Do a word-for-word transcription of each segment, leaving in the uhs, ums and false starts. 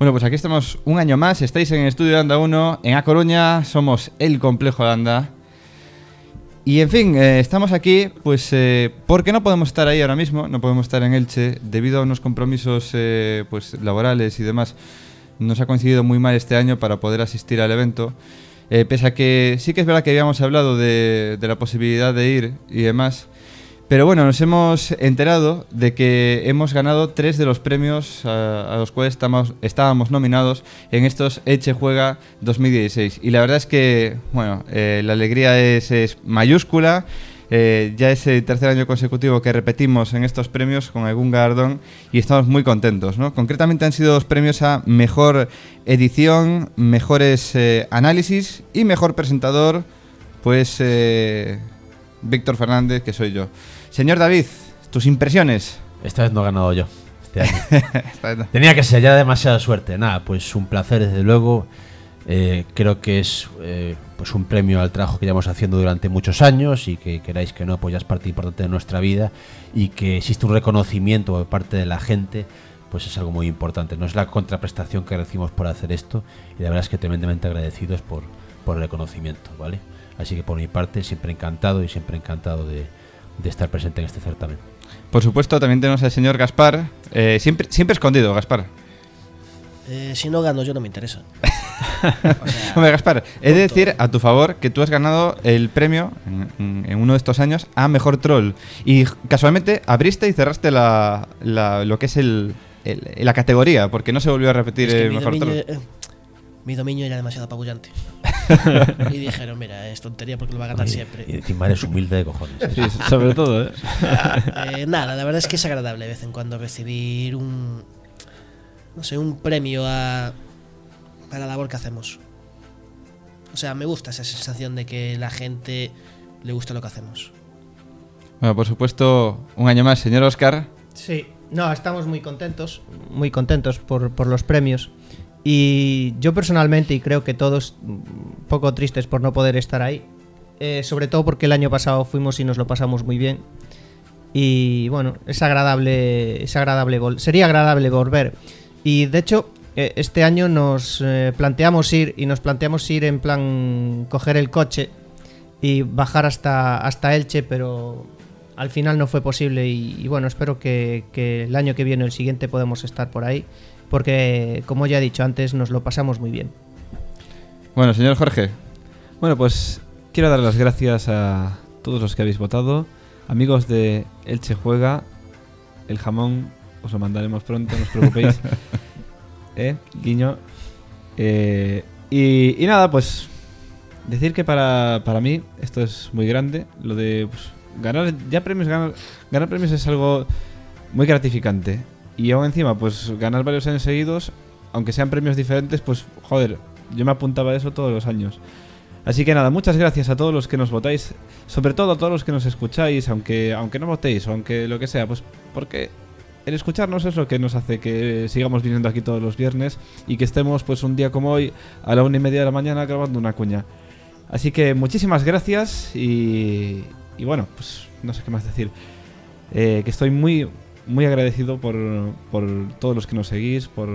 Bueno, pues aquí estamos un año más, estáis en el estudio Lambda uno, en A Coruña, somos El Complejo Lambda. Y en fin, eh, estamos aquí, pues, eh, porque no podemos estar ahí ahora mismo, no podemos estar en Elche, debido a unos compromisos eh, pues, laborales y demás. Nos ha coincidido muy mal este año para poder asistir al evento. Eh, pese a que sí que es verdad que habíamos hablado de, de la posibilidad de ir y demás. Pero bueno, nos hemos enterado de que hemos ganado tres de los premios a, a los cuales estamos, estábamos nominados en estos Echejuega dos mil dieciséis. Y la verdad es que, bueno, eh, la alegría es, es mayúscula. Eh, ya es el tercer año consecutivo que repetimos en estos premios con algún galardón y estamos muy contentos, ¿no? Concretamente han sido los premios a mejor edición, mejores eh, análisis y mejor presentador, pues... Eh, Víctor Fernández, que soy yo. Señor David, tus impresiones. Esta vez no he ganado yo este año. Esta no. Tenía que ser ya demasiada suerte. Nada, pues un placer desde luego. eh, Creo que es eh, pues un premio al trabajo que llevamos haciendo durante muchos años. Y que queráis que no, pues ya es parte importante de nuestra vida. Y que existe un reconocimiento por parte de la gente, pues es algo muy importante. No es la contraprestación que recibimos por hacer esto. Y la verdad es que tremendamente agradecidos por, por el reconocimiento, ¿vale? Así que por mi parte siempre encantado y siempre encantado de, de estar presente en este certamen. Por supuesto, también tenemos al señor Gaspar, eh, siempre, siempre escondido, Gaspar. Eh, si no gano yo no me interesa. O sea, hombre, Gaspar, he de decir a tu favor que tú has ganado el premio en, en uno de estos años a Mejor Troll. Y casualmente abriste y cerraste la, la, lo que es el, el, la categoría, porque no se volvió a repetir es que el Mejor Troll. Eh, mi dominio era demasiado apabullante. Y dijeron, mira, es tontería porque lo va a ganar. Oye, siempre. Y encima eres humilde de cojones. Sí, sobre todo, ¿eh? Eh, nada, la verdad es que es agradable de vez en cuando recibir un, no sé, un premio a, a la labor que hacemos. O sea, me gusta esa sensación de que la gente le gusta lo que hacemos. Bueno, por supuesto, un año más, señor Óscar. Sí, no, estamos muy contentos, muy contentos por, por los premios. Y yo personalmente, y creo que todos un poco tristes por no poder estar ahí, eh, sobre todo porque el año pasado fuimos y nos lo pasamos muy bien. Y bueno, es agradable, es agradable vol sería agradable volver. Y de hecho, eh, este año nos eh, planteamos ir, y nos planteamos ir en plan coger el coche y bajar hasta, hasta Elche, pero al final no fue posible. Y, y bueno, espero que, que el año que viene o el siguiente podamos estar por ahí. Porque, como ya he dicho antes, nos lo pasamos muy bien. Bueno, señor Jorge. Bueno, pues quiero dar las gracias a todos los que habéis votado. Amigos de Elche Juega, el jamón os lo mandaremos pronto, no os preocupéis. ¿Eh? Guiño. Eh, y, y nada, pues decir que para, para mí esto es muy grande. Lo de pues, ganar ya premios, ganar, ganar premios es algo muy gratificante. Y aún encima, pues ganar varios años seguidos, aunque sean premios diferentes, pues joder, yo me apuntaba a eso todos los años. Así que nada, muchas gracias a todos los que nos votáis, sobre todo a todos los que nos escucháis, aunque, aunque no votéis, aunque lo que sea, pues porque el escucharnos es lo que nos hace que sigamos viniendo aquí todos los viernes y que estemos pues un día como hoy a la una y media de la mañana grabando una cuña. Así que muchísimas gracias y, y bueno, pues no sé qué más decir, eh, que estoy muy... muy agradecido por, por todos los que nos seguís, por,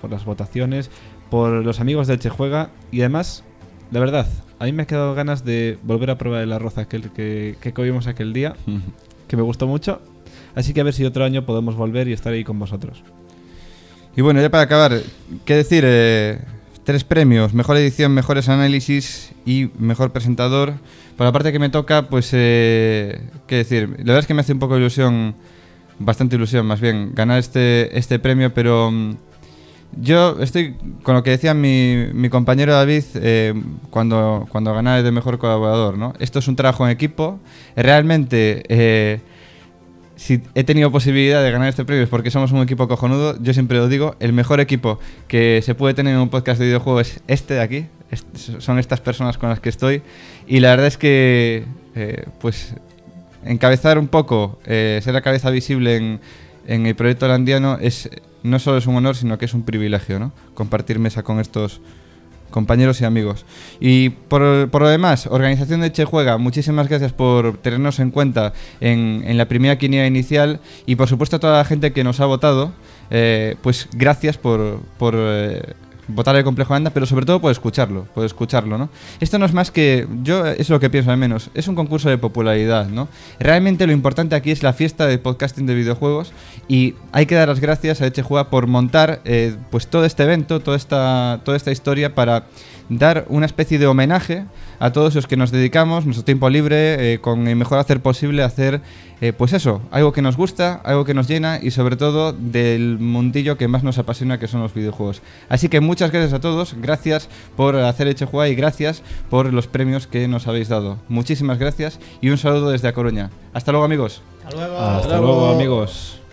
por las votaciones, por los amigos del Echejuega. Y además, la verdad, a mí me ha quedado ganas de volver a probar el arroz aquel que, que comimos aquel día, que me gustó mucho. Así que a ver si otro año podemos volver y estar ahí con vosotros. Y bueno, ya para acabar, ¿qué decir? Eh, tres premios, mejor edición, mejores análisis y mejor presentador. Por la parte que me toca, pues, eh, ¿qué decir? La verdad es que me hace un poco de ilusión... Bastante ilusión, más bien, ganar este, este premio, pero um, yo estoy con lo que decía mi, mi compañero David eh, cuando, cuando ganaba el de mejor colaborador, ¿no? Esto es un trabajo en equipo. Realmente, eh, si he tenido posibilidad de ganar este premio es porque somos un equipo cojonudo. Yo siempre lo digo, el mejor equipo que se puede tener en un podcast de videojuegos es este de aquí. Es, son estas personas con las que estoy. Y la verdad es que, eh, pues... encabezar un poco, eh, ser la cabeza visible en, en el proyecto landiano es, no solo es un honor, sino que es un privilegio, ¿no? Compartir mesa con estos compañeros y amigos. Y por, por lo demás, organización de Echejuega, muchísimas gracias por tenernos en cuenta en, en la primera quiniela inicial y por supuesto a toda la gente que nos ha votado. eh, pues gracias por, por eh, votar El Complejo Lambda, pero sobre todo por escucharlo, por escucharlo, ¿no? Esto no es más que, yo es lo que pienso al menos, es un concurso de popularidad, ¿no? Realmente lo importante aquí es la fiesta de podcasting de videojuegos y hay que dar las gracias a Echejuega por montar eh, pues todo este evento, toda esta, toda esta historia para dar una especie de homenaje a todos los que nos dedicamos nuestro tiempo libre eh, con el mejor hacer posible, hacer eh, pues eso, algo que nos gusta, algo que nos llena y sobre todo del mundillo que más nos apasiona, que son los videojuegos. Así que muchas gracias a todos, gracias por hacer Echejuega y gracias por los premios que nos habéis dado. Muchísimas gracias y un saludo desde A Coruña. Hasta luego, amigos. Hasta luego, Hasta luego amigos.